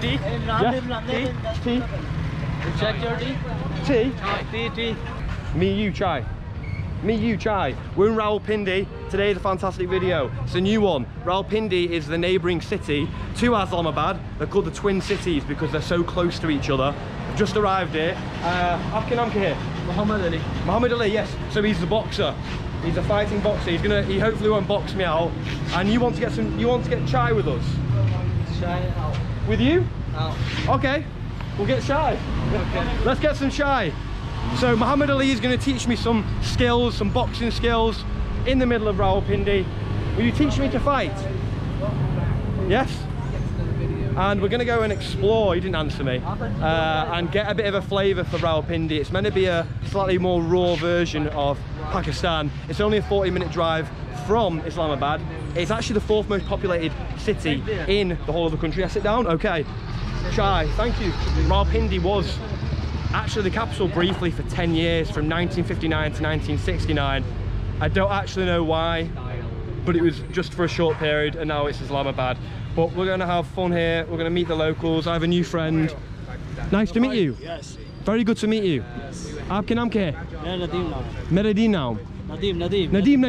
Tea? Yeah. Tea? Check your tea? Tea? Tea. Me, you, chai. Me, you, chai. We're in Rawalpindi. Today is a fantastic video. It's a new one. Rawalpindi is the neighbouring city to Islamabad. They're called the Twin Cities because they're so close to each other. I've just arrived here. Afghan here. Muhammad Ali. Muhammad Ali, yes. So he's the boxer. He's a fighting boxer. He's gonna. He hopefully won't box me out. And you want to get some. You want to get chai with us? Chai out. With you? Out. Okay. We'll get chai. Okay. Let's get some chai. So Muhammad Ali is going to teach me some skills, some boxing skills, in the middle of Rawalpindi. Will you teach me to fight? Yes? And we're going to go and explore, he didn't answer me, and get a bit of a flavour for Rawalpindi. It's meant to be a slightly more raw version of Pakistan. It's only a 40-minute drive from Islamabad. It's actually the fourth most populated city in the whole of the country. I sit down? Okay. Chai, thank you. Rawalpindi was actually the capital briefly for 10 years, from 1959 to 1969. I don't actually know why, but it was just for a short period, and now it's Islamabad. But we're going to have fun here. We're going to meet the locals. I have a new friend. Nice to meet you. Yes. Very good to meet you. Yes. Aapke naam kya hai? Mera Nadeem naam. Mera Nadeem naam. Nadeem.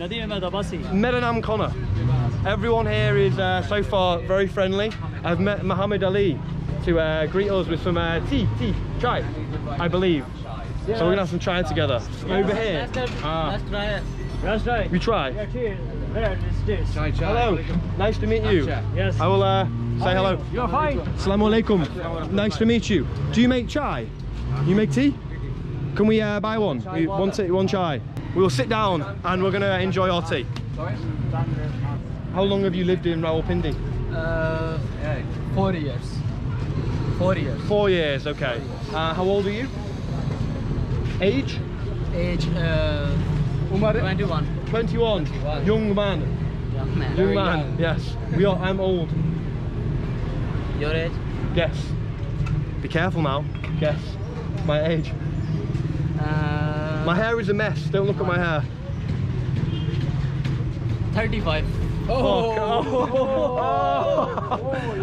Nadeem Ahmad Abbasi. Mera naam Connor. Everyone here is so far very friendly. I've met Muhammad Ali to greet us with some tea, chai, I believe. Yeah. So we're gonna have some chai together. Yeah. Over here. Let's try it. We try? Yeah, cheers. This. Chai, chai. Hello, nice to meet you. Yes. I will say hello. You're fine. Assalamu alaikum. Nice to meet you. Do you make chai? You make tea? Can we buy one? We want one chai. We will sit down and we're gonna enjoy our tea. How long have you lived in Rawalpindi? 4 years. 4 years. 4 years, okay. 4 years. How old are you? Age? Age 21. 21. Young man. Young man. Young man. Yes. I'm old. Your age? Yes. Be careful now. Guess. My age. My hair is a mess. Don't look at my hair. 35. Oh,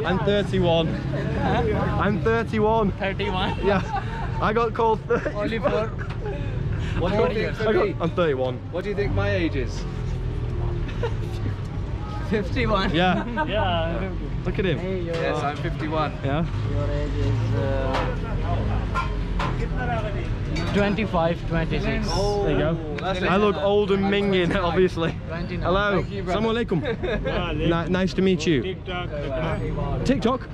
I'm 31. I'm 31. 31? Yeah. I got called 31. Only for... What do you think I'm 31. What do you think my age is? 51. Yeah. Yeah. Look at him. Hey, yes, I'm 51. Yeah. Your age is... 25, 26. Oh, there you go. I look old and minging, obviously. 29. Hello. Assalamu alaikum. Nice to meet you. TikTok?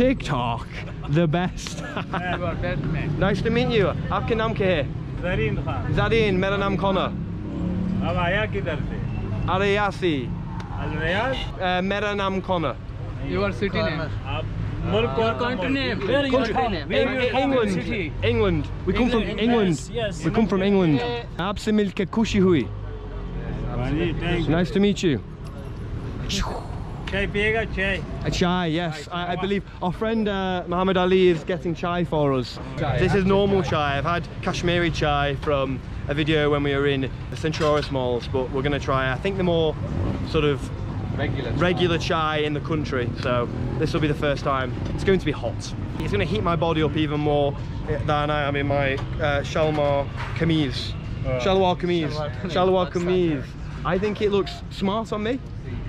TikTok. The best. Nice to meet you. Aapke naam kya hai? Zarin Khan. Zarin, mera naam Connor. Ab aaya kidhar se? Arayasi. Arayasi? Mera naam Connor. Your city name? Your country name. Where your country name? England. We come from England. Yes. We come from England. Aapse milke khushi hui. Nice to meet you. Chai piyega chai. A chai, yes. I believe our friend Muhammad Ali is getting chai for us. This is normal chai. I've had Kashmiri chai from a video when we were in the Centaurus malls, but we're gonna try, I think, the more sort of regular chai in the country, so this will be the first time. It's going to be hot. It's going to heat my body up even more than I am in my Shalwar kameez. Shalwar kameez. Shalwar kameez. I think it looks smart on me.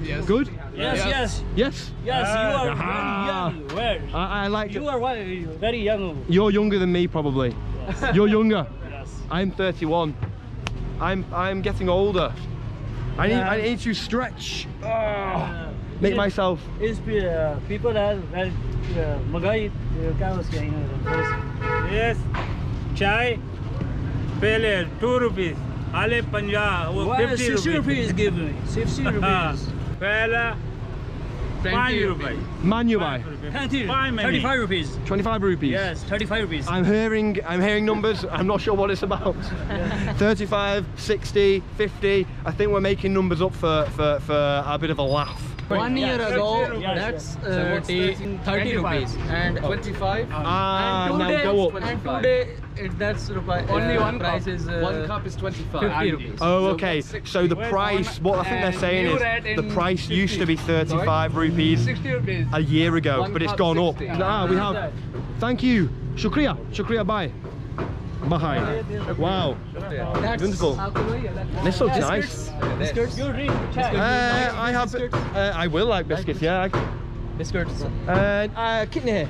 Yes. Good? Yes. Yes, you are very young. I like it. You are very young. You're younger than me, probably. Yes. You're younger. Yes. I'm 31. I'm getting older. I need to stretch, make myself. People are well, magai, yes, chai, pehle, 2 rupees, ale Punjab, 50 rupees. 60 rupees give me, 60 rupees. Pehle, 5 rupees. Manubai. 35 rupees. 25 rupees. Yes, 35 rupees. I'm hearing numbers. I'm not sure what it's about. 35, 60, 50. I think we're making numbers up for a bit of a laugh. 1 year ago, that's 30 rupees and 25. And today, that's only one price is one cup is 25. 50 rupees. Oh, okay. So the price, what I think they're saying is the price 50. Used to be 35 rupees, 60 rupees a year ago, one but it's gone 60. Up. Ah, we have. Thank you. Shukriya. Shukriya. Bye. Behind. Wow. That's beautiful. This looks nice. Biscuits? I have. I will like biscuits. Yeah. Biscuits. Kidney hair.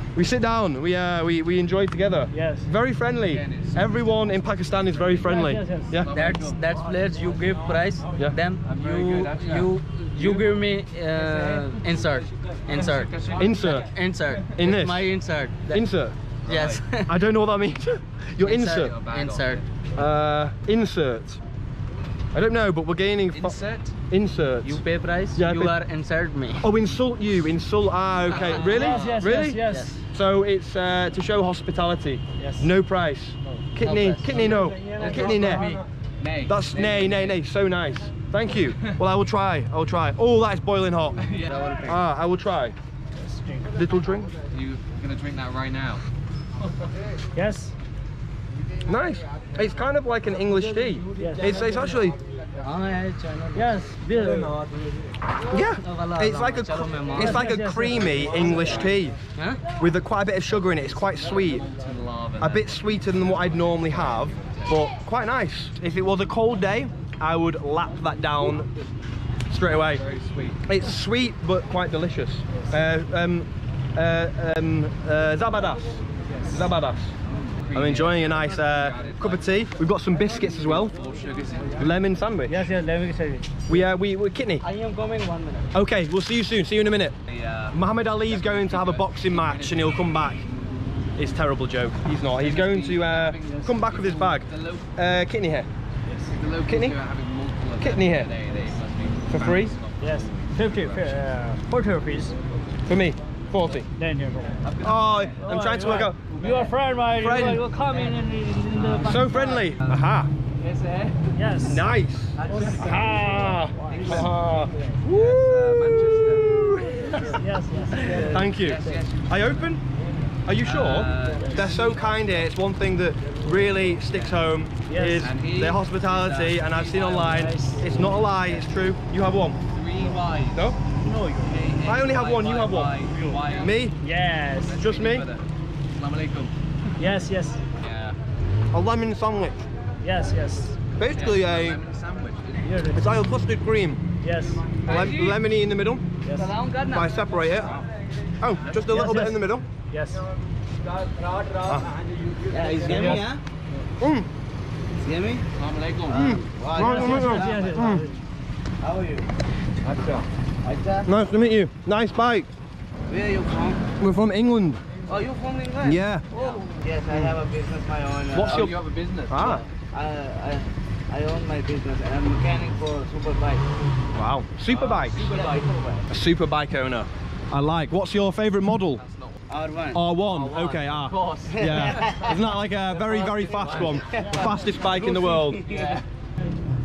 We sit down, we enjoy together. Yes. Very friendly. Everyone in Pakistan is very friendly. Yes. Yeah. That's place you give price, yeah. Then you give me insert. In this. My insert. That, insert. Yes. I don't know what that means. Your insert. Insert. I don't know, but we're gaining. Insert. You pay price. Yeah, you are insult me. Oh, insult you. Insult. Ah, okay. Really? Yes. So it's to show hospitality. Yes. No price. No. Kidney. No price. Kidney. No. Kidney. Nay. That's nay. So nice. Thank you. Well, I will try. Oh, that is boiling hot. Ah, I will try. Little drink. You're gonna drink that right now. Yes. Nice. It's kind of like an English tea. Yes. It's actually. Yes. Yeah. It's like a creamy English tea with quite a bit of sugar in it. It's quite sweet. A bit sweeter than what I'd normally have, but quite nice. If it was a cold day, I would lap that down straight away. It's sweet but quite delicious. Zabadass. Zabadass. I'm enjoying a nice cup of tea. We've got some biscuits as well. Lemon sandwich. Yes, lemon sandwich. We're kidney. I am coming 1 minute. Okay, we'll see you soon. See you in a minute. Muhammad Ali is going to have a boxing match and he'll come back. It's a terrible joke. He's not. He's going to come back with his bag. Kidney hair. Kidney? Kidney hair. For free? Yes. 50. 40 rupees. For me? 40. Oh, I'm trying to work out. You are friend, my friend. You will come in the so friendly. Aha. Yes. Nice. Aha. Aha. Woo. Yes. Thank you. I open? Are you sure? They're so kind here. It's one thing that really sticks home is their hospitality, and I've seen online. It's not a lie. It's true. You have one. No. No. I only have one. You have one. Me? Yes. Just me. Assalamualaikum. Yes. Yeah. A lemon sandwich. Yes. Basically a lemon sandwich. It's like a custard cream. Yes. Lemony in the middle. Yes. So I separate it. Oh, just a little bit in the middle. Yes. Yeah, it's yummy, yeah. It's yummy. Assalamualaikum. How are you? Nice to meet you. Nice bike. Where are you from? We're from England. Oh, you're from England? Yeah. Oh. Yes, I have a business, my own. What's your... You have a business? Ah. I own my business. I'm a mechanic for Superbike. Wow. Superbikes? Superbike. A Superbike owner. I like. What's your favourite model? That's not... R1. R1. Okay, R. Of course. Yeah. Isn't that like a very, very fast one? The fastest bike in the world. Yeah.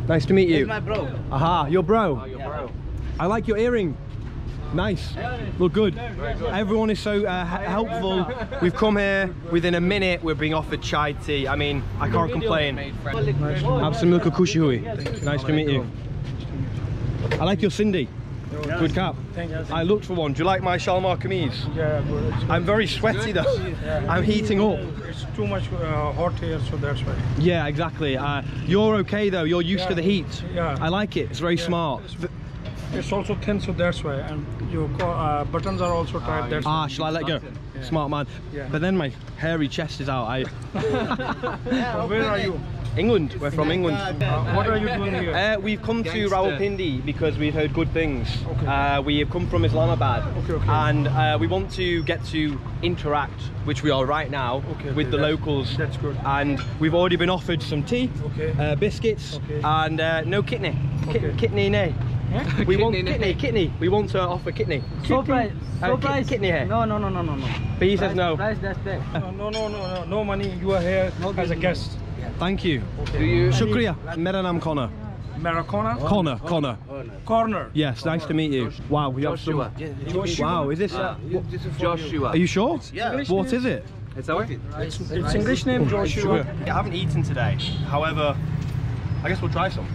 Nice to meet you. He's my bro. Aha, your bro. Oh, your bro. I like your earring. Nice, look good. Everyone is so helpful. We've come here, within a minute we're being offered chai tea. I mean, I can't complain. Have some milk kushi hui. Nice to meet you. I like your Sindhi. Good cap. I looked for one. Do you like my Shalwar kameez? Yeah, good. I'm very sweaty though. I'm heating up. It's too much hot here, so that's why. Yeah, exactly. You're okay though, you're used to the heat. Yeah. I like it, it's very smart. It's also thin, so that's why, and your buttons are also tight. That's why. Shall I let go? Yeah. Smart man. Yeah. But then my hairy chest is out. Where are you? England. We're from England. What are you doing here? We've come to Rawalpindi because we've heard good things. Okay. We have come from Islamabad, and we want to get to interact, which we are right now, with the locals. That's good. And we've already been offered some tea, biscuits, and no kidney. Kidney. Eh? We want kidney. We want to offer kidney. So price. Kidney here. No. But he says no. Price that's there. No money. You are here as a guest. Yeah. Thank you. Okay. Do you Shukriya. Mera naam Connor. Connor. Yes, nice to meet you. Wow, we have some. Joshua. Wow, is this? Joshua. Are you sure? It's, yeah. What is it? It's our. It's English name Joshua. I haven't eaten today. However, I guess we'll try some.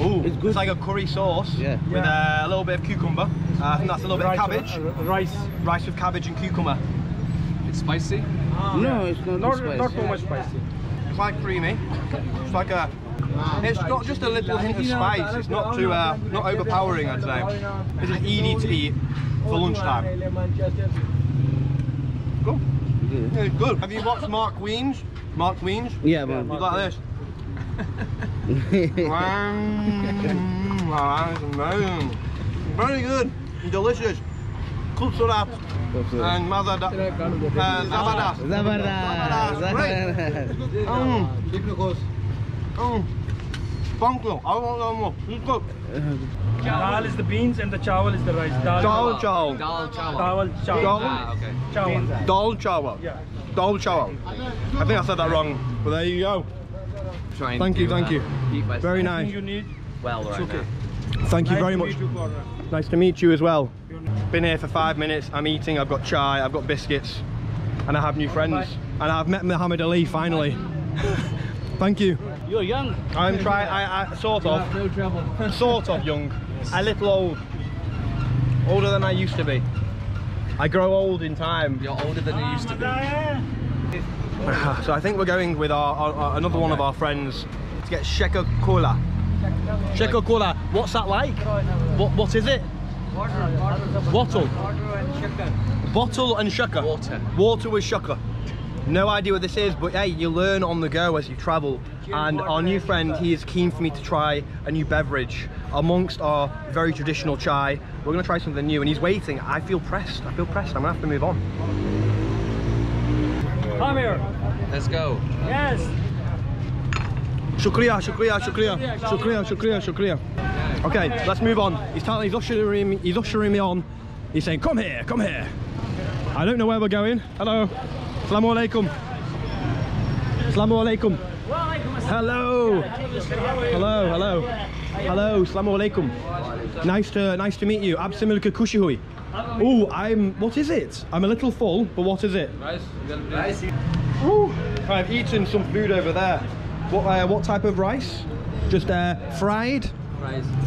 Ooh, it's good. It's like a curry sauce with a little bit of cucumber. I think that's a little bit of cabbage. Rice with cabbage and cucumber. It's spicy? No, it's not spicy. Not too much spicy. It's like creamy. It's like a... It's got just a little hint of spice. It's not too... not overpowering, I'd say. It's just easy to eat for lunchtime. Cool. It's good. Have you watched Mark Weems? Mark Weems? Yeah, man. You like this? Wow, that is amazing. Very good, delicious. Kulsurat and Mazada. Zabardas. Thank you. I want some more. It's good. Dal is the beans and the chawal is the rice. Dal chawal. I think I said that wrong, but there you go. Thank you. Very nice. You need now. Thank you very much. Nice to meet you as well. Been here for 5 minutes. I'm eating. I've got chai. I've got biscuits, and I have new friends. And I've met Muhammad Ali finally. Thank you. You're young. I'm trying. I sort of. No trouble. Sort of young. Yes. A little old. Older than I used to be. I grow old in time. You're older than you used to be. So I think we're going with our another one of our friends to get Sheka cola. Sheka cola. What's that like? What is it? Bottle. Bottle and shaka. Water with shaka. No idea what this is, but hey, you learn on the go as you travel. And our new friend, he is keen for me to try a new beverage amongst our very traditional chai. We're gonna try something new, and he's waiting. I feel pressed. I'm gonna have to move on. Come here. Let's go. Yes. Shukriya. Okay, let's move on. He's ushering me on. He's saying, come here, come here. I don't know where we're going. Hello. Assalamu alaikum. Assalamu alaikum. Hello. Hello. Assalamu alaikum. Nice to meet you. Absimilka kushihui. Oh, what is it? I'm a little full, but what is it? Rice. Ooh, I've eaten some food over there. What type of rice? Just fried?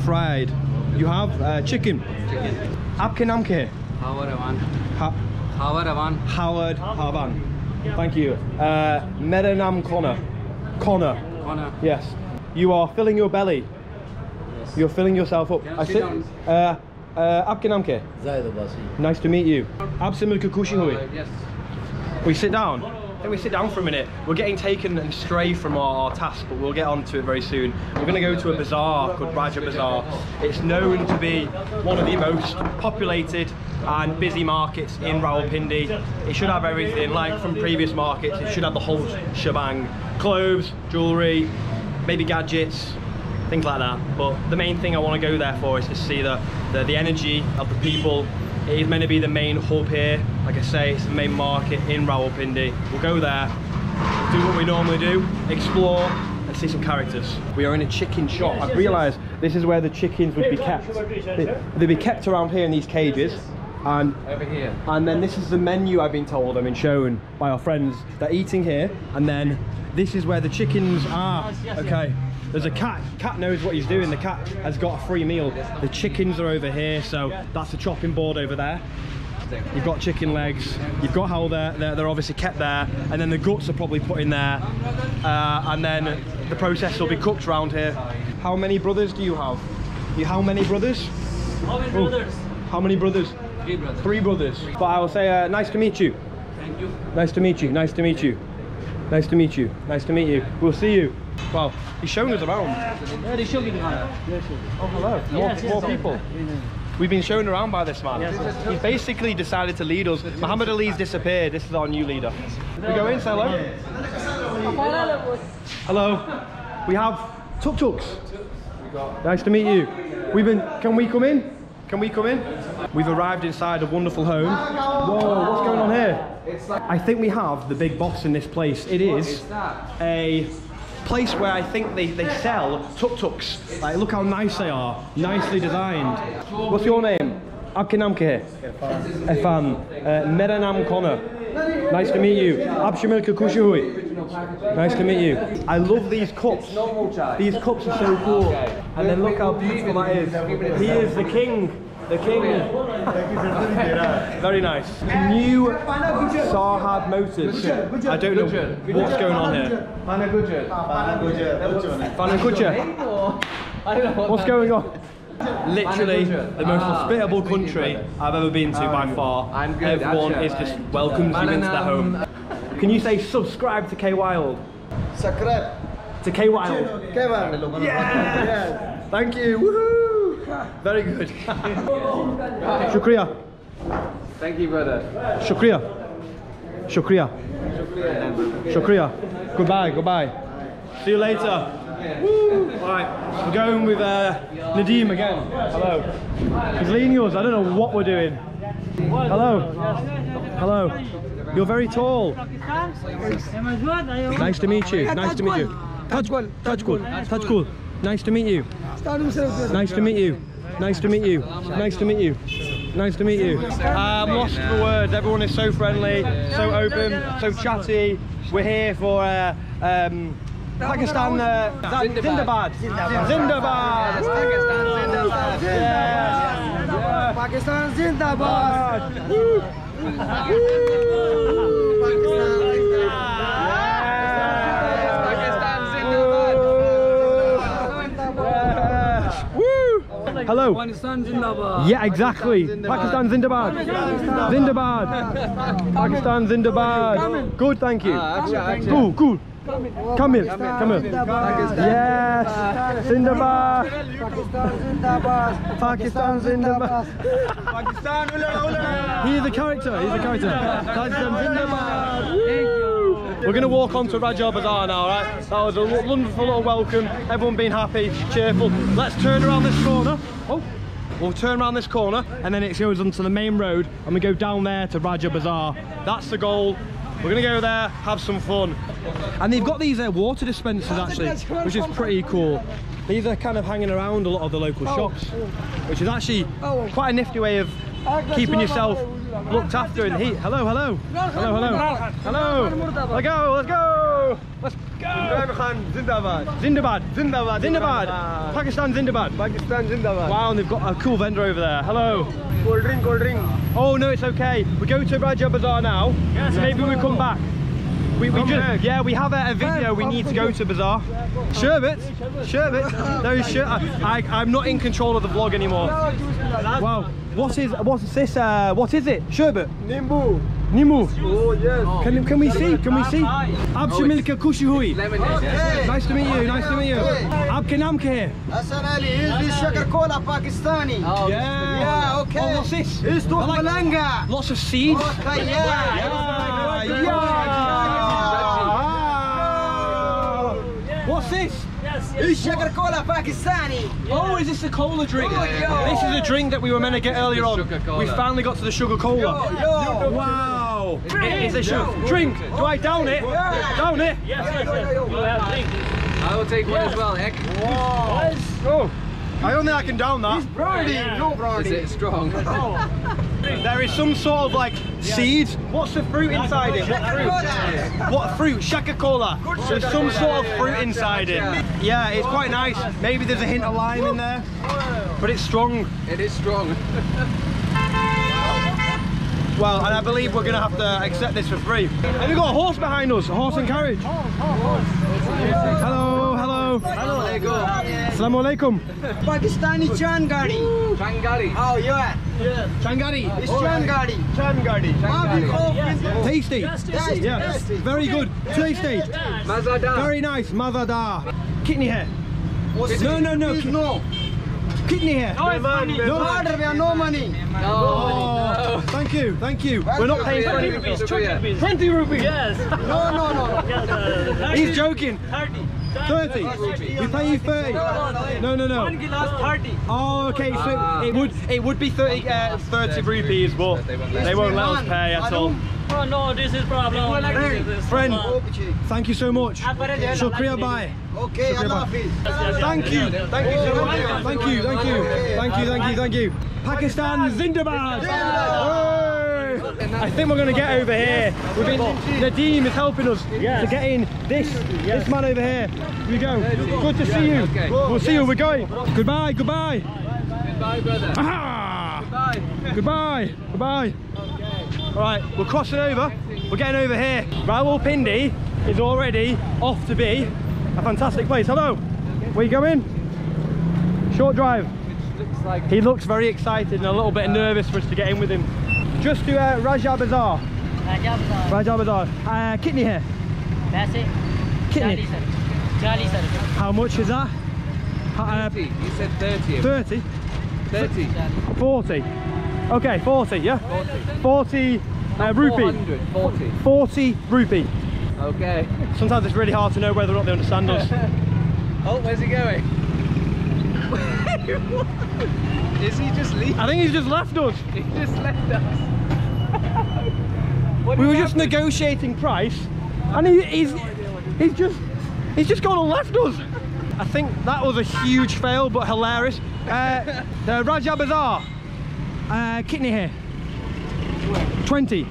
Fried. You have chicken? Chicken. Aapke naam kya hai? Howard Havan. Howard Havan. Thank you. Mera naam Connor. Connor. Yes. You are filling your belly. Yes. You're filling yourself up. I sit. Aapke naam kya hai? Zarin Khan. Nice to meet you. Absimilka kushi hui. Yes. We sit down. I think we sit down for a minute. We're getting taken and stray from our task, but we'll get onto it very soon. We're going to go to a bazaar called Raja Bazaar. It's known to be one of the most populated and busy markets in Rawalpindi. It should have everything, like from previous markets. It should have the whole shebang. Clothes, jewellery, maybe gadgets, things like that. But the main thing I want to go there for is to see the energy of the people. It is meant to be the main hub here. Like I say, it's the main market in Rawalpindi. We'll go there, do what we normally do, explore and see some characters. We are in a chicken shop. I've realised this is where the chickens would be kept. They'd be kept around here in these cages. And over here. And then this is the menu I've been told, I've been shown by our friends. They're eating here and then this is where the chickens are. Okay. There's a cat. Cat knows what he's doing. The cat has got a free meal. The chickens are over here, so that's the chopping board over there. You've got chicken legs. You've got how they're obviously kept there, and then the guts are probably put in there, and then the process will be cooked around here. How many brothers do you have? How many brothers? Three brothers. But I will say, nice to meet you. Thank you. Nice to meet you. We'll see you. Wow, he's showing us around. Yeah, they showed me around. Oh, hello. More people. We've been shown around by this man. Yes, he's basically decided to lead us. Muhammad Ali's disappeared. This is our new leader. We go in, say hello. Hello. We have tuk-tuks. Nice to meet you. We've been. Can we come in? Can we come in? We've arrived inside a wonderful home. Whoa, what's going on here? I think we have the big boss in this place. It is a place where I think they sell tuk-tuks. Like, look how nice they are, nicely designed. What's your name? Aapke naam kya hai? Irfan. Mera naam Connor. Nice to meet you. Aap shamil ke khushi hui. Nice to meet you. I love these cups. These cups are so cool. And then look how beautiful that is. He is the king. The king. Very nice. New Sahab Motors. I don't know what's going on here. What's going on? Literally the most hospitable country I've ever been to by far. Everyone is just welcomes you into their home. Can you say subscribe to KayyyWild? Subscribe to KayyyWild. KayyyWild. Yes. Thank you. Woohoo. Very good. Shukriya. Thank you, brother. Shukriya. Shukriya. Shukriya. Goodbye, goodbye. See you later. Woo. Right, we're going with Nadeem again. Hello. He's leading yours. I don't know what we're doing. Hello. Hello. You're very tall. Nice to meet you. Nice to meet you. Tajgul. Tajgul. Tajgul. Nice to meet you. Nice to meet you. Nice to meet you. Nice to meet you. Nice to meet you. I'm lost for words. Everyone is so friendly, so open, so chatty. We're here for Pakistan Zindabad. Zindabad. Pakistan Zindabad. Hello. Pakistan Zindabad. Yeah, exactly. Pakistan Zindabad. Zindabad. Pakistan Zindabad. Good, thank you. Cool, cool. Kamil. Kamil. Yes. Zindabad. Pakistan Zindabad. Pakistan Zindabad. He is a character. He's a character. Pakistan Zindabad. We're going to walk on to Raja Bazaar now, right? That was a wonderful little welcome, everyone being happy, cheerful. Let's turn around this corner. Oh, we'll turn around this corner and then it goes onto the main road and we go down there to Raja Bazaar. That's the goal. We're going to go there, have some fun. And they've got these water dispensers actually, which is pretty cool. These are kind of hanging around a lot of the local shops, which is actually quite a nifty way of keeping yourself looked after in the heat. Hello, hello. Hello, hello. Hello. Let's go, let's go. Let's go. Zindabad. Zindabad. Zindabad. Zindabad. Pakistan Zindabad. Pakistan Zindabad. Wow, and they've got a cool vendor over there. Hello. Cold drink, cold drink. Oh, no, it's okay. We go to Raja Bazaar now. Yes, maybe we come back. We just, yeah, we have a video, we need to go to Bazaar. Sherbet, sherbet, those I'm not in control of the vlog anymore. Wow, what's this, what is it? Sherbet? Nimbu. Nimbu? Oh yes. Can we see, can we see? Abshamil ke khushi hui. Nice to meet you, nice to meet you. Aapke naam kya hai? Hasan Ali, this is Sheka cola Pakistani. Yeah, okay. Oh, what's this? It's malanga. Lots of seeds. What's this? Yes, yes. It's Shakil Khan Pakistani. Yeah. Oh, is this the cola drink? Oh, yeah. This is a drink that we were meant to get earlier on. We finally got to the sugar cola. Yo, yo. Wow. It's a sugar drink. Do I down it? Yeah. Down it? Yes, yes, yes. I will take one as well, Heck. Wow. Oh. I don't think I can down that. It's brandy. Yeah. No brandy. Is it strong? There is some sort of like seeds. What's the fruit inside it? What fruit? What fruit? Sheka cola. There's some sort of fruit inside it. Yeah, it's quite nice. Maybe there's a hint of lime in there. But it's strong. It is strong. Well, and I believe we're going to have to accept this for free. And we've got a horse behind us. A horse and carriage. Hello, hello. Hello. Hello. Assalamualaikum. Pakistani Changari. Changari. How you at? Yeah. Changari. It's Changari. Changari. Tasty. Yeah. Very good. Tasty. Mazadar. Very nice. Mazadar. Kidney hair. No, no, no. No. Kidney hair. No, it's money. No order. We have no money. No. Thank you. Thank you. We're not paying 20 rupees. 20 rupees. 20 rupees. Yes. No, no, no. He's joking. 30. 30. We pay you 30. No, no, no. 1 glass 30. Oh, okay. So it would be 30 rupees, but they won't let us pay at all. Oh no, this is problem. Friend, thank you so much. Shukriya bhai. Okay, Allah Hafiz. Thank you. Thank you so much. Thank you. Thank you. Thank you. Thank you. Thank you. Pakistan Zindabad. I think we're going to get over here. Nadeem is helping us to get in. This man over here. Here we go. Good to see you. We'll see you. We're going. Goodbye. Goodbye. Goodbye, brother. Aha! Goodbye. Goodbye. Goodbye. All right, we're crossing over. We're getting over here. Rawalpindi is already off to be a fantastic place. Hello. Where you going? Short drive. He looks very excited and a little bit nervous for us to get in with him. Just to Raja Bazaar. Raja Bazaar. Raja Bazaar. Kidney here. That's it. Kidney. 40, sir. How much is that? 30. You said 30. 30? 30. 40. Okay, 40, yeah? 40. 40 rupee. 40. 40 rupee. Okay. Sometimes it's really hard to know whether or not they understand us. Oh, where's he going? Is he just leaving? I think he's just left us. He just left us. We were just negotiating price, and he's just gone and left us. I think that was a huge fail, but hilarious. The Raja Bazaar, kidney here. 20.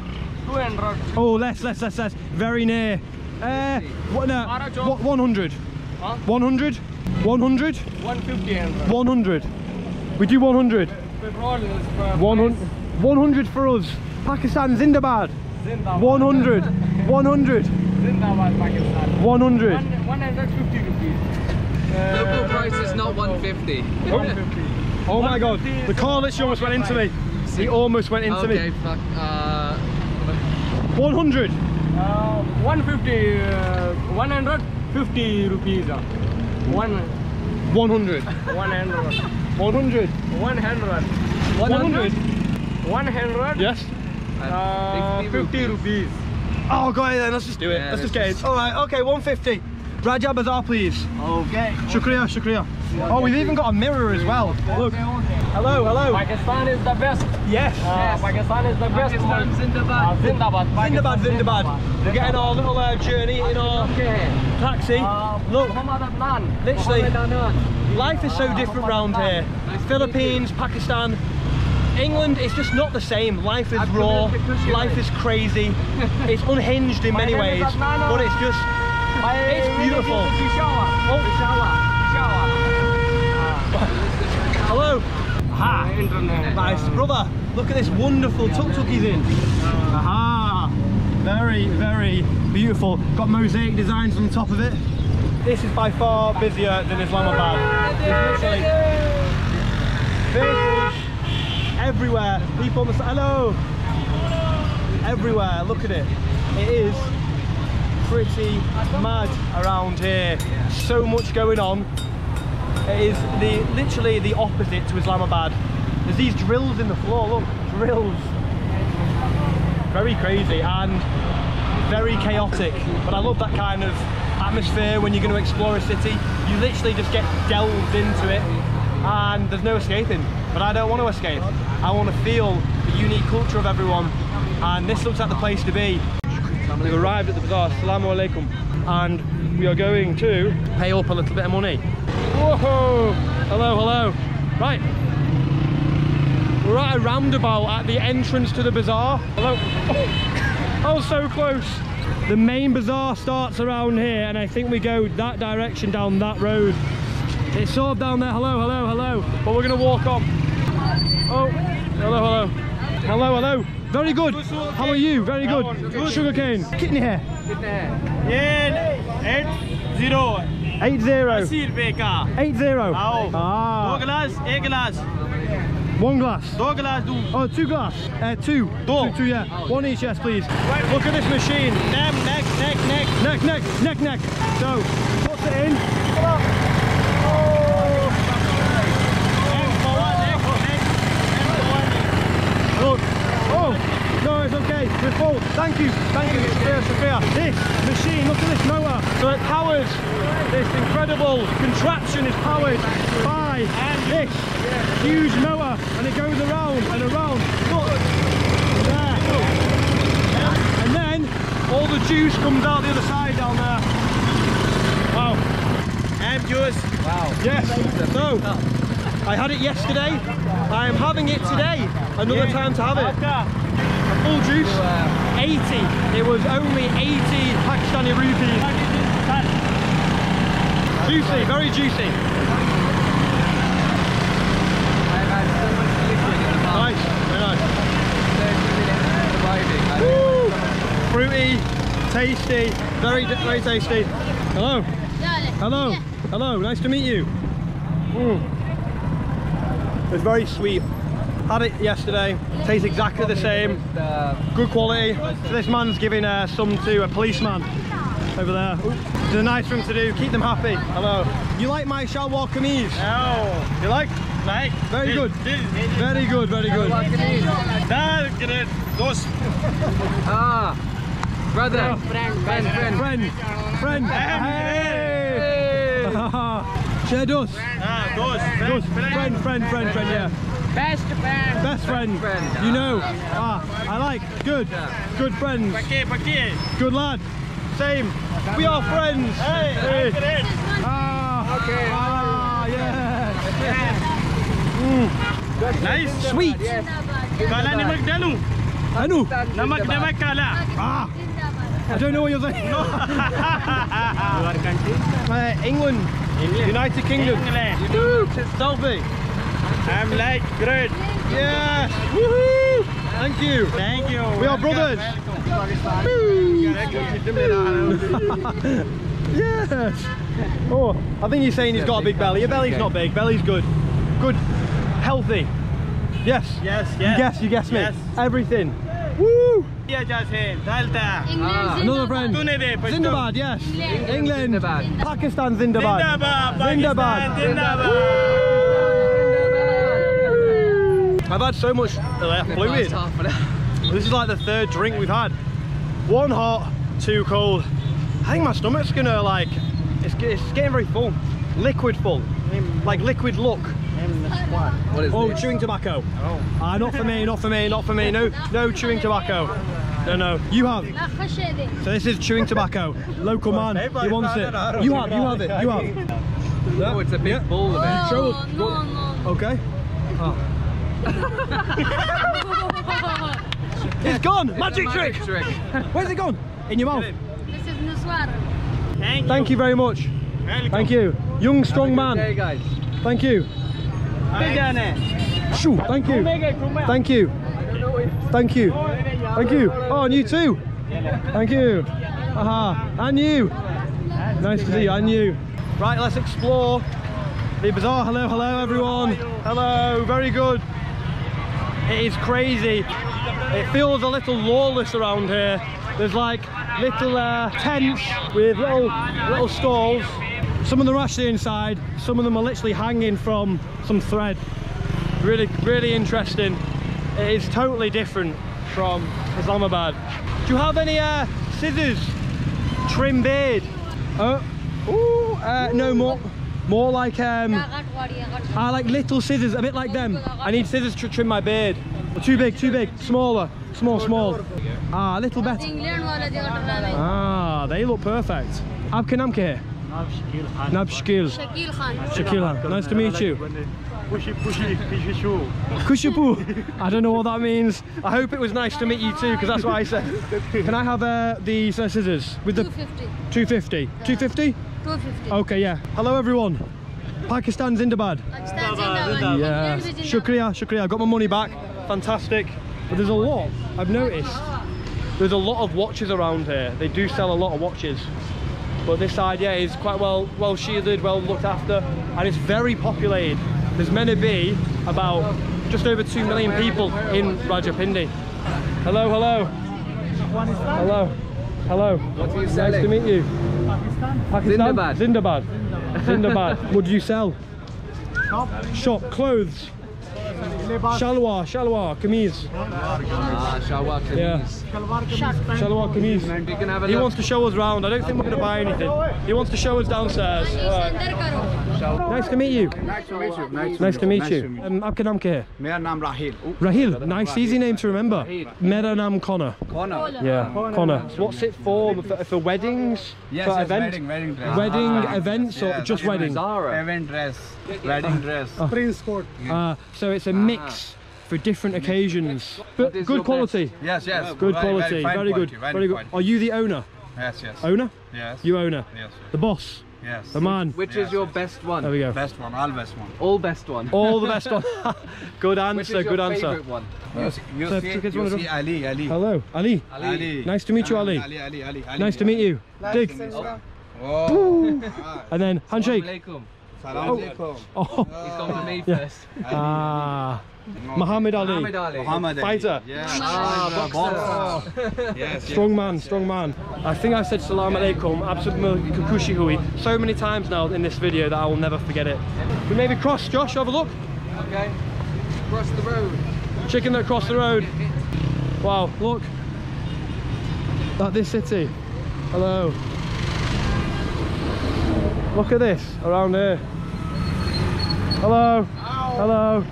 Oh, less. Very near. What? No. 100. 100. 100. 150. 100. We do 100. 100 for us. Pakistan Zindabad. 100. 100. Zindabad Pakistan. 100. 150 rupees. Local price is not 150. Oh my god. The car literally almost went into me. He almost went into me. Okay, fuck. 100. 150. 150 rupees. 100. 100. 100. 100. 100. 100. Yes. 50 rupees. Oh, got it then. Let's just do it. Let's just get it. All right. Okay. 150. Raja Bazaar, please. Okay. Shukriya. Shukriya. Oh, we've even got a mirror as well. Look. Hello. Hello. Pakistan is the best. Yes. Pakistan is the best. Pakistan Zindabad. Zindabad. Zindabad. Zindabad. We're getting our little journey in our taxi. Look. Literally. Life is so different round here. Philippines, Pakistan, England, it's just not the same. Life is raw, life is crazy, it's unhinged in many ways, but it's just, it's beautiful. Hello. Aha. Nice, brother. Look at this wonderful tuk-tuk he's in. Aha. Very, very beautiful. Got mosaic designs on top of it. This is by far busier than Islamabad. It's literally vehicles everywhere. People must hello everywhere. Look at it. It is pretty mad around here. So much going on. It is literally the opposite to Islamabad. There's these drills in the floor. Look, drills. Very crazy and very chaotic. But I love that kind of atmosphere when you're going to explore a city. You literally just get delved into it and there's no escaping, but I don't want to escape. I want to feel the unique culture of everyone, and this looks like the place to be. We've arrived at the bazaar, Assalamu Alaikum, and we are going to pay up a little bit of money. Whoa! Hello, hello. Right, we're at a roundabout at the entrance to the bazaar. Hello. Oh, so close. The main bazaar starts around here, and I think we go that direction down that road. It's sort of down there. Hello, hello, hello. But we're going to walk on. Oh, hello, hello. Hello, hello. Very good. How are you? Very good. Sugarcane. Kidney hair. Kidney hair. 8 0. 8-0. 8-0. Oh. Ah. Two. One each, yes, please. Right, look at this machine. Neck. So, put it in. Come on. Oh. Neck. Look. Oh. No, it's okay. We're full. Thank you. Thank you. Sophia. This machine, look at this motor. So it powers. This incredible contraption is powered by this. Huge mower, and it goes around and around. Look, there. And then all the juice comes out the other side down there. Wow. And yours. Wow. Yes. So I had it yesterday. I am having it today. Another time to have it. A full juice. 80. It was only 80 Pakistani rupees. Juicy, very juicy. Nice, very nice. Woo! Fruity, tasty, very tasty. Hello. Hello. Hello, nice to meet you. Mm. It's very sweet. Had it yesterday, tastes exactly the same. Good quality. So this man's giving some to a policeman over there. It's a nice thing to do, keep them happy. Hello. You like my Shalwar kameez? Oh. You like? Like very good. Very good, very good. Ah, brother, friend. Hey! Share dos. Friend, yeah. Best friend. You know. Ah, I like. Good friends. Good lad. Same. We are friends. Hey. Ah. Okay. Ah, yeah. Mm. Nice, sweet. Ah, I don't know what you're saying. Your country? England. United Kingdom. Selfie. I'm like great. Yes. Woohoo. Thank you. Thank you. We are brothers. Yes. Oh, I think he's saying he's got a big belly. Your belly's not big. Belly's good. Good. Healthy. Yes. You guessed me. Yes. Everything. Woo! Another friend. Zindabad, yes. England. Zindabad. Pakistan, Zindabad. Zindabad. I've had so much fluid. This is like the third drink we've had. One hot, two cold. I think my stomach's gonna like, it's getting very full. Liquid full. Like liquid look. What is this? Chewing tobacco. Oh. Not for me. No chewing tobacco. No. You have. So this is chewing tobacco. Local man. He wants it. You have it. No, it's a big bowl of it. No. Okay. Oh. It's gone. Magic trick. Where's it gone? In your mouth. Thank you very much. Welcome. Thank you. Young, strong man. There, guys. Thank you. Shoo, thank you. Oh, and you too. Thank you. Aha. And you. Nice to see you. And you. Right, let's explore the bazaar. Hello everyone. Hello. Very good. It is crazy. It feels a little lawless around here. There's like little tents with little stalls. Some of them are actually inside, some of them are literally hanging from some thread. Really interesting. It is totally different from Islamabad. Do you have any scissors? Trim beard? No, more like, I like little scissors, a bit like them. I need scissors to trim my beard. Too big, small. Ah, a little better. Ah, they look perfect. Abka here. Shakil Khan. Nice to meet you. Kushipoo. I don't know what that means. I hope it was nice to meet you too, because that's what I said. Can I have these scissors? With the 250. 250? 250. Okay, yeah. Hello everyone. Pakistan Zindabad. Yeah. Shukriya. I got my money back. Fantastic. But there's a lot. I've noticed. There's a lot of watches around here. They do sell a lot of watches. But this side, yeah, is quite well shielded, well looked after, and it's very populated. There's meant to be about just over 2 million people in Rawalpindi. Hello, hello. Hello. Hello. What are you selling? Nice to meet you. Pakistan? Zindabad. Zindabad. What do you sell? Shop. Clothes. Shalwar kameez. Shalwar kameez. Yeah. Shalwar kameez. He wants to show us round. I don't think we're going to buy anything. He wants to show us downstairs. Nice to meet you. Nice to meet you. Nice to meet you. Aapka naam kya hai? Mera naam Rahil. Rahil. Nice, easy name to remember. Mera naam Connor. Connor. Yeah. Connor. What's it for? For weddings? Yes. For events? Wedding dress. Wedding events or just wedding? Event dress. Wedding dress. Prince court. So it's a mix for different occasions, but good quality. Yes, yes. Good quality. Very good. Very good. Are you the owner? Yes, yes. Owner? Yes. You owner? Yes. The boss? Yes. The man? Which is your best one? There we go. Best one. All best one. All best one. All the best one. Good answer. Good answer. You see Ali. Hello. Ali. Nice to meet you, Ali. Nice to meet you. Dig. And then handshake. Salam. Oh. He's gone to me first. Muhammad Ali. Fighter. Yes. Strong man. I think I said salam alaikum, absolutely kukushi hui, so many times now in this video that I will never forget it. We maybe cross, Josh, have a look. Okay. Cross the road. Chicken that crossed the road. Wow, look at this city. Hello. Look at this around here. Hello. Ow. Hello.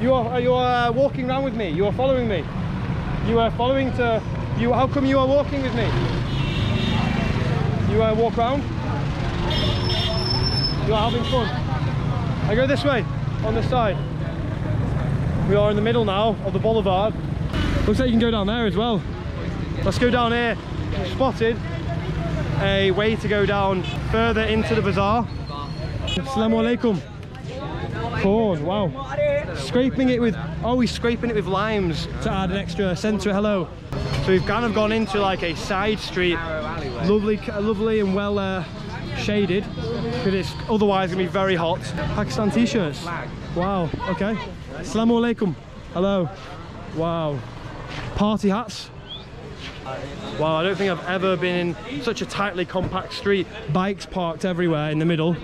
You are walking around with me. You are following me. You are following to you. How come you are walking with me? You walk around. You are having fun. I go this way on this side. We are in the middle now of the boulevard. Looks like you can go down there as well. Let's go down here. Spotted a way to go down further into the bazaar. Assalamu alaikum. Corn, wow. Scraping it with, oh, he's scraping it with limes to add an extra scent to it. Hello. So we've kind of gone into like a side street, lovely and well shaded, because it's otherwise gonna be very hot. Pakistan t-shirts. Wow, okay. Assalamu alaikum. Hello. Wow. Party hats. Wow, I don't think I've ever been in such a tightly compact street. Bikes parked everywhere in the middle.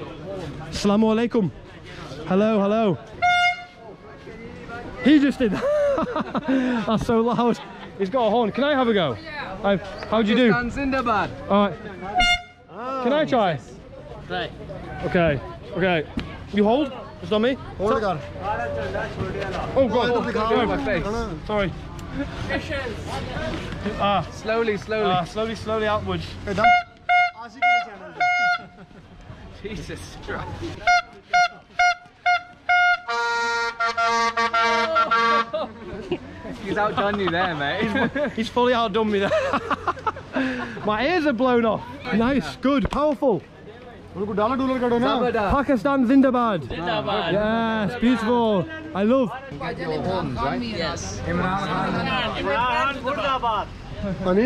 Assalamu alaikum. Hello, hello. He just did that. That's so loud. He's got a horn. Can I have a go? How do you do? Alright. Can I try? Okay. You hold? It's not me? Oh god. Oh, sorry. Slowly outwards. Jesus Christ. He's outdone you there, mate. He's fully outdone me there. My ears are blown off. Nice, good, powerful. Pakistan Zindabad. Yes, beautiful. I love. Horns, right? Yes. Imran Zindabad.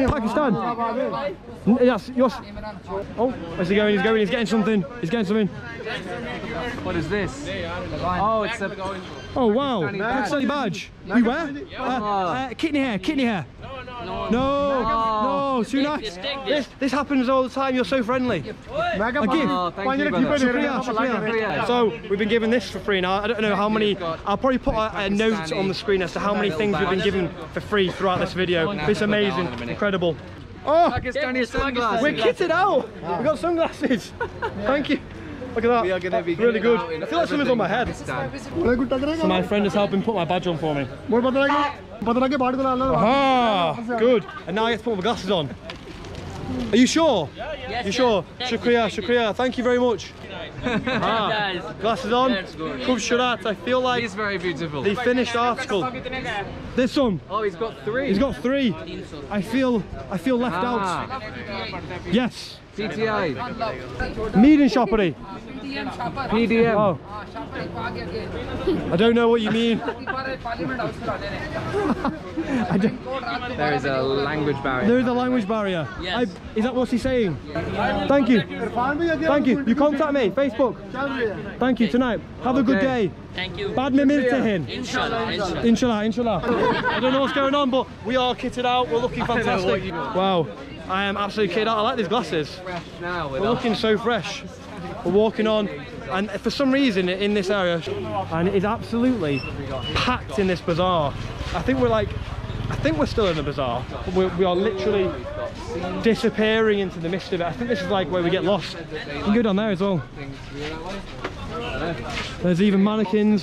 Pakistan. Yes. Oh, where's he going? He's getting something. What is this? Oh, it's a. Oh wow. It's a badge. You wear? Kidney hair. No, too nice. This happens all the time. You're so friendly. Thank you. So we've been given this for free now. I don't know how many. I'll probably put a note on the screen as to how many things we've been given for free throughout this video. It's amazing, incredible. Oh, we're kitted out. We've got sunglasses. Thank you. Look at that. We are gonna be really good. I feel like something's on my head. So my friend is helping put my badge on for me. Aha, good. And now I get to put my glasses on. Are you sure? Yeah. You sure? Shukriya. Thank you very much. Glasses on. Kub Shurat. I feel like he's very beautiful. The finished article. This one. Oh, he's got three. I feel left out. Yes. PTI. Mead and Shoppery. PDM. Oh. I don't know what you mean. There is a language barrier. There is a language barrier. Yes. Is that what he's saying? Yes. Thank you. Thank you. You contact me. Facebook. Thank you tonight. Have a good day. Thank you. Bad mimir to him. Inshallah. Inshallah. Inshallah. I don't know what's going on, but we are kitted out. We're looking fantastic. Wow. I am absolutely kitted out. I like these glasses. We're looking so fresh. We're walking on, and for some reason in this area, and it is absolutely packed in this bazaar. I think we're still in the bazaar. We are literally disappearing into the midst of it. I think this is like where we get lost. You can go down there as well. There's even mannequins,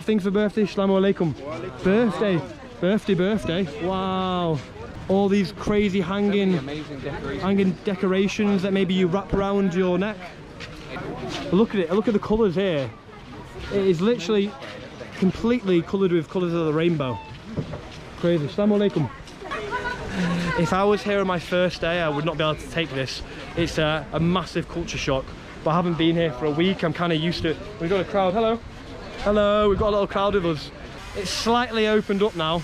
thing for birthday, Assalamu Alaikum. Birthday. Wow. All these crazy hanging decorations that maybe you wrap around your neck. Look at it, look at the colours here. It is literally completely coloured with colours of the rainbow. Crazy. Assalamu alaikum. If I was here on my first day, I would not be able to take this. It's a massive culture shock, but I haven't been here for a week. I'm kind of used to it. We've got a crowd. Hello. Hello. We've got a little crowd with us. It's slightly opened up now,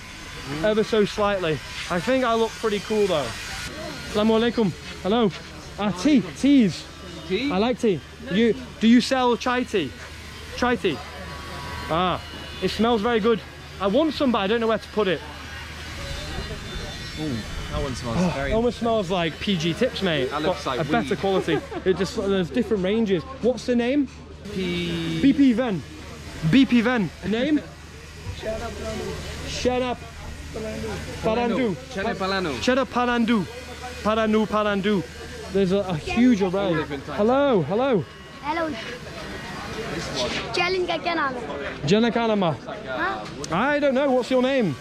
ever so slightly. I think I look pretty cool though. Assalamu alaikum. Hello. Teas. Tea? I like tea. Do you sell chai tea? Chai tea? Ah, it smells very good. I want some, but I don't know where to put it. Ooh, that one smells very. It almost smells like PG Tips, mate. That looks like a better quality. There's different ranges. What's the name? BP Ven. Name? Shenap Parandu. Parandu. There's a huge array. Hello. Hello. I don't know. What's your name?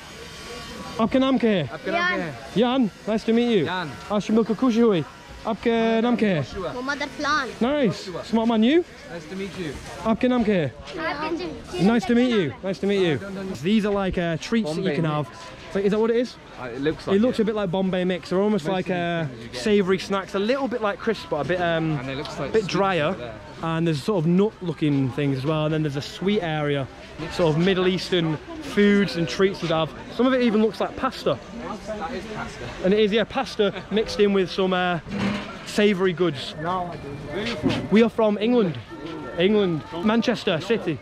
Apke namke. Jan. Nice to meet you. Jan. Ashmilka kushui. Apke namke. Muhammad Flan. Nice. Smart man, you? Nice to meet you. Apke namke. Nice to meet you. These are like treats that you can have. Like, is that what it is? It looks like it looks a bit like Bombay mix. They're almost like savoury snacks, a little bit like crisp, but a bit bit drier. And there's sort of nut-looking things as well. And then there's a sweet area, sort of Middle Eastern foods and treats that have. Some of it even looks like pasta. That is pasta. And it is, yeah, pasta mixed in with some savoury goods. We are from England. England, Manchester City.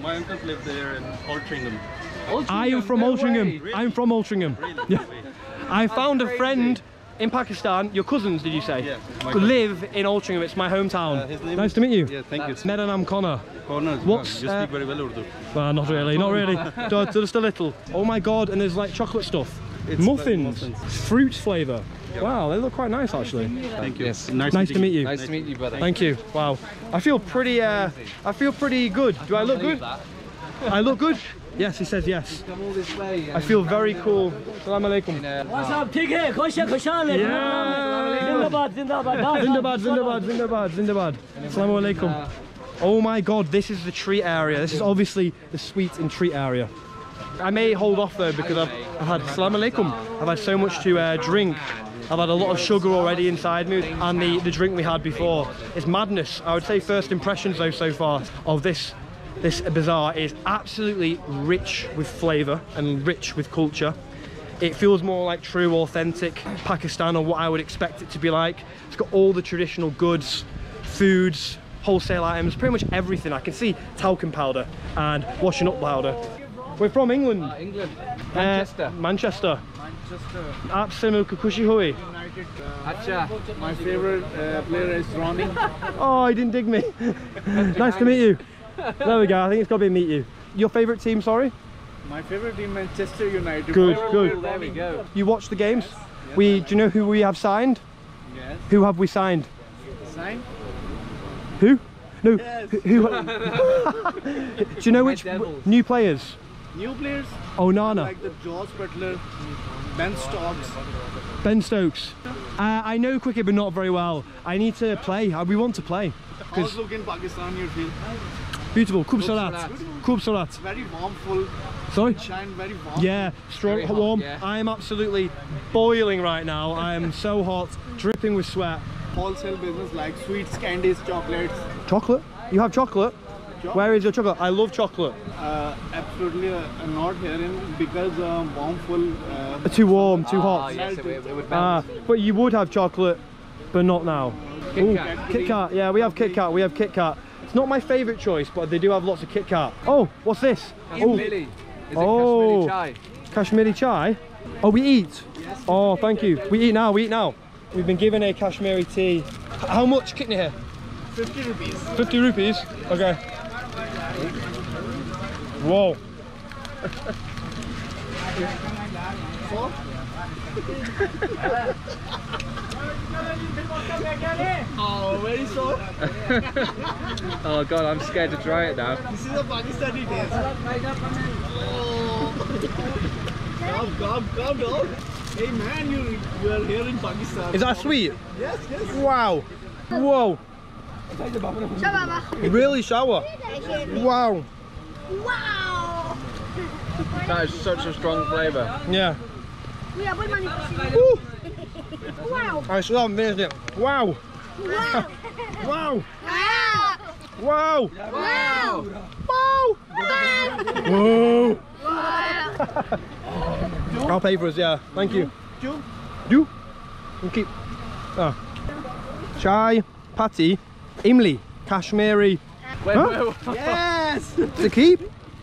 My uncle lived there in Altrincham. I am from Altrincham. Really? I'm from Altrincham. Really? Yeah. I found a friend in Pakistan. Your cousins, did you say? Yeah. Live in Altrincham. It's my hometown. Nice to meet you. Yeah, thank you. I'm Connor. What's? You speak very well Urdu. Well, not really. Just a little. Oh my God! And there's like chocolate stuff. It's muffins, fruit flavour. Wow, they look quite nice actually. Thank you. Yes, nice to meet you. Nice to meet you, brother. Thank you. Wow. I feel pretty good. Do I look good? I look good. Yes, he says yes. I feel very cool. Assalamu alaikum. What's up? Tighe, Khosha. Yeah. Zindabad. Assalamu alaikum. Oh my God, this is the treat area. This is obviously the sweet and treat area. I may hold off though because I've had Assalamu alaikum. I've had so much to drink. I've had a lot of sugar already inside me, and the drink we had before is madness. I would say first impressions though so far of this bazaar is absolutely rich with flavour and rich with culture. It feels more like true, authentic Pakistan, or what I would expect it to be like. It's got all the traditional goods, foods, wholesale items, pretty much everything. I can see talcum powder and washing up powder. We're from England. England. Manchester. Absolutely kukushi hui. Acha. My favourite player is Ronnie. Oh, he didn't dig me. Nice to meet you. There we go, I think it's got to be meet you. Your favourite team, sorry? My favourite team, Manchester United. Good. There we go. You watch the games? Yes. Do you know who we have signed? Yes. Who have we signed? Signed? Who? No. Yes. Who? Do you know which new players? New players? Onana. Like the Jaws Butler, Ben Stokes. Ben Stokes. I know cricket, but not very well. I need to play. We want to play. How's look in Pakistan you feel? Beautiful. Kub Salat. Very warm, full. Sorry? Shine, very warm. Yeah, strong, very hot, warm. Yeah. I am absolutely boiling right now. I am so hot, dripping with sweat. wholesale business like sweets, candies, chocolates. Chocolate? You have chocolate? Where is your chocolate? I love chocolate. Absolutely not here in because too warm, too hot. Yes, it would bounce. But you would have chocolate, but not now. KitKat. Yeah, we have KitKat. We have KitKat. It's not my favourite choice, but they do have lots of KitKat. Oh, what's this? Kashmiri. Is it Kashmiri chai? Kashmiri chai? Oh, we eat? Yes. Oh, thank you. We eat now, we eat now. We've been given a Kashmiri tea. How much kitna here? 50 rupees. 50 rupees? Okay. Whoa. Oh, very sore. Oh god, I'm scared to try it now. This is a Pakistani taste. Oh. Calm down. Hey man, you are here in Pakistan. Is that sweet? Yes, yes. Wow. Whoa. Really sour? Wow. Wow. That is such a strong flavour. Yeah. Ooh. Wow! I still haven't finished it. Wow! Wow! Wow! Wow! Wow! Wow! Whoa! I'll pay for us, yeah. Thank you. You? You keep. Oh. Chai, patty, imli, Kashmiri. Huh? Yes! To keep?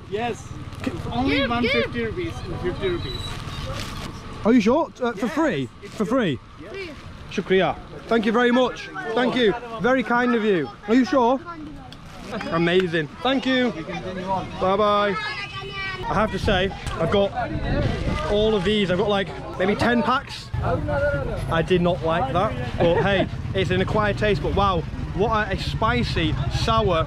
Yes. Only 150 rupees. 50 rupees. Are you sure? For free? For free? Yes. Shukriya. Thank you very much. Thank you. Very kind of you. Are you sure? Amazing. Thank you. Bye bye. I have to say, I've got all of these. I've got like maybe 10 packs. I did not like that. But hey, it's an acquired taste. But wow, what a spicy, sour,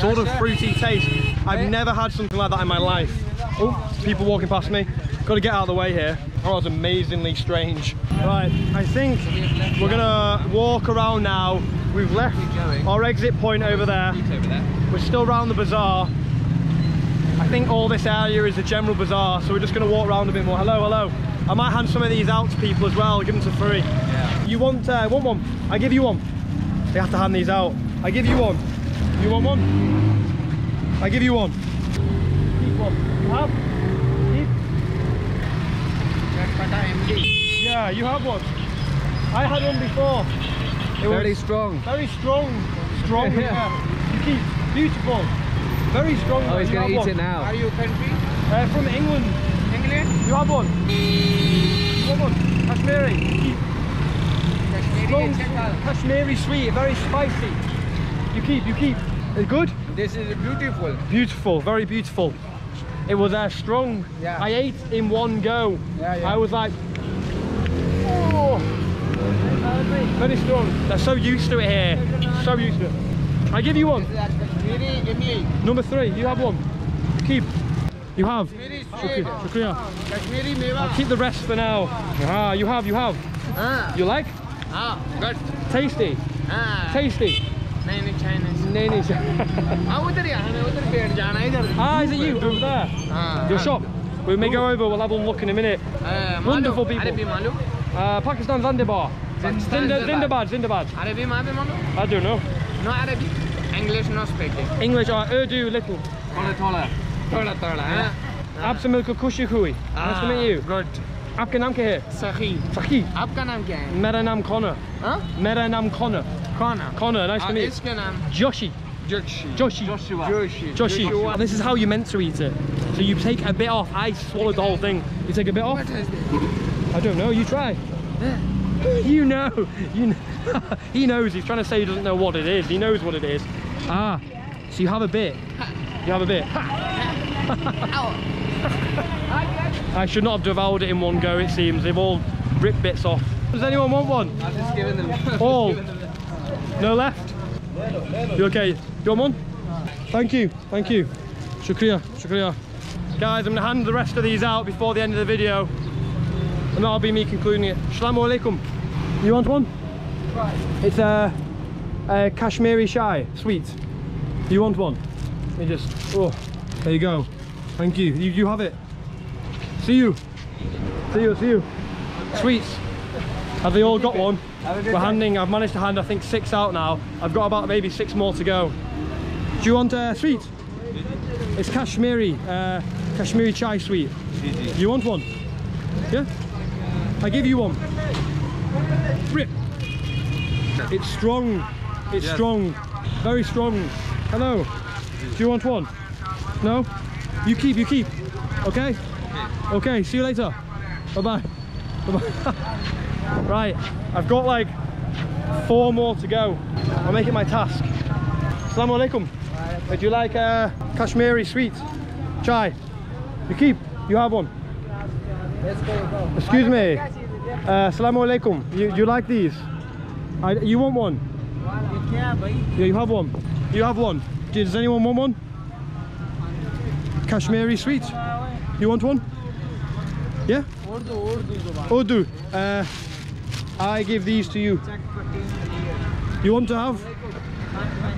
sort of fruity taste. I've never had something like that in my life. Oh, people walking past me. Got to get out of the way here. That was amazingly strange. Right, I think we're gonna walk around now. We've left our exit point over there. We're still around the bazaar. I think all this area is the general bazaar, so we're just gonna walk around a bit more. Hello, hello. I might hand some of these out to people as well. Give them to free. Yeah. You want one? I give you one. They have to hand these out. I give you one. You want one? I give you one. Keep one. Have. Yeah, you have one. I had one before. It was very strong. Very strong. Strong. Yeah. You keep beautiful. Very strong. Oh, he's going to eat one. It now. Are you country? From England. England? You have one. You have one. Kashmiri. Keep. Kashmiri. Strong. Kashmiri sweet. Very spicy. You keep. You keep. It's good. This is beautiful. Beautiful. Very beautiful. It was strong. Yeah. I ate in one go. Yeah, yeah. I was like, oh, very strong. They're so used to it here. So used to it. I give you one. Number three. You have one. Keep. You have. Shukriya. I'll keep the rest for now. Ah, you have. You have. You like? Ah, good. Tasty. Tasty. Nani Chinese. Nani Chinese. Ah, is it you? Over there. Your shop. We may go over, we'll have a look in a minute. Wonderful people. Pakistan, Zandibar. Zindabad, Zindabad. Arabic, I don't know. No Arabic. English, no speaking. English or Urdu, little. Tola. Absamilka Kushikui. Nice to meet you. Good. Aapka naam kya hai? Sakhi. Aapka naam kya hai? Mera naam Connor. Huh? Mera naam Connor. Connor, nice to meet you. Iska naam? Joshi. This is how you're meant to eat it. So you take a bit off. I swallowed the whole thing. You take a bit off. What is this? I don't know. You try. You know. You know. He knows. He's trying to say he doesn't know what it is. He knows what it is. Ah. So you have a bit. You have a bit. I should not have devoured it in one go, it seems. They've all ripped bits off. Does anyone want one? I've just given them. All? No left? You okay? Do you want one? Thank you. Thank you. Shukriya. Shukriya. Guys, I'm going to hand the rest of these out before the end of the video. And that'll be me concluding it. Assalamu alaikum. You want one? Right. It's a Kashmiri chai. Sweet. You want one? Let me just... Oh, there you go. Thank you. You have it. See you. See you. Sweets. Have they all got one? We're handing, I've managed to hand I think 6 out now. I've got about maybe 6 more to go. Do you want a sweet? It's Kashmiri, Kashmiri chai sweet. You want one? Yeah? I give you one. Rip. It's strong. It's strong. Very strong. Hello. Do you want one? No? You keep. Okay? Okay, see you later. Bye-bye. Bye-bye. Right, I've got like 4 more to go. I'll make it my task. Assalamu alaikum. Would you like a Kashmiri sweet? Chai? You keep? You have one? Excuse me. Assalamu alaikum. You like these? You want one? Yeah, you have one. You have one. Does anyone want one? Kashmiri sweet. You want one? Yeah? Urdu. I give these to you. You want to have?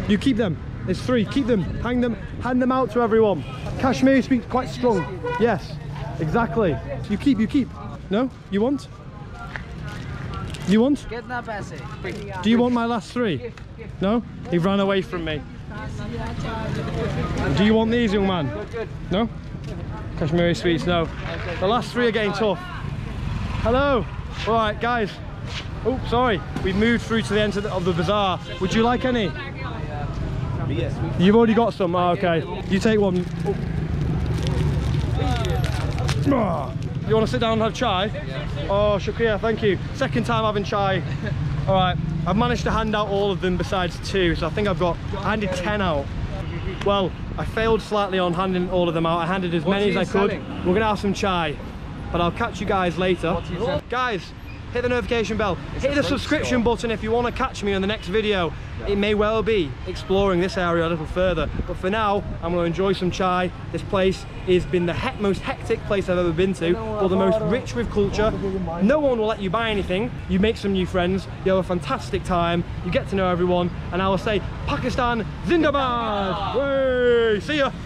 You keep them. It's 3. Keep them. Hang them. Hand them out to everyone. Kashmiri sweet, quite strong. Yes. Exactly. You keep. You keep. No? You want? You want? Do you want my last 3? No? He ran away from me. Do you want these, young man? No? Kashmiri sweets, no. The last 3 are getting tough. Hello. All right, guys. Oh, sorry. We've moved through to the end of the bazaar. Would you like any? You've already got some. Oh, okay. You take one. Oh. You want to sit down and have chai? Yeah. Oh, shukriya, thank you. 2nd time having chai. All right, I've managed to hand out all of them besides 2, so I think I've got, I handed 10 out. Well, I failed slightly on handing all of them out. I handed as many as I could. We're going to have some chai, but I'll catch you guys later. Guys, hit the notification bell. Hit the subscription button if you want to catch me on the next video. It may well be exploring this area a little further, but for now I'm going to enjoy some chai. This place has been the most hectic place I've ever been to, or the most rich with culture. No one will let you buy anything. You make some new friends, you have a fantastic time, you get to know everyone, and I will say Pakistan Zindabad! Yay! See ya!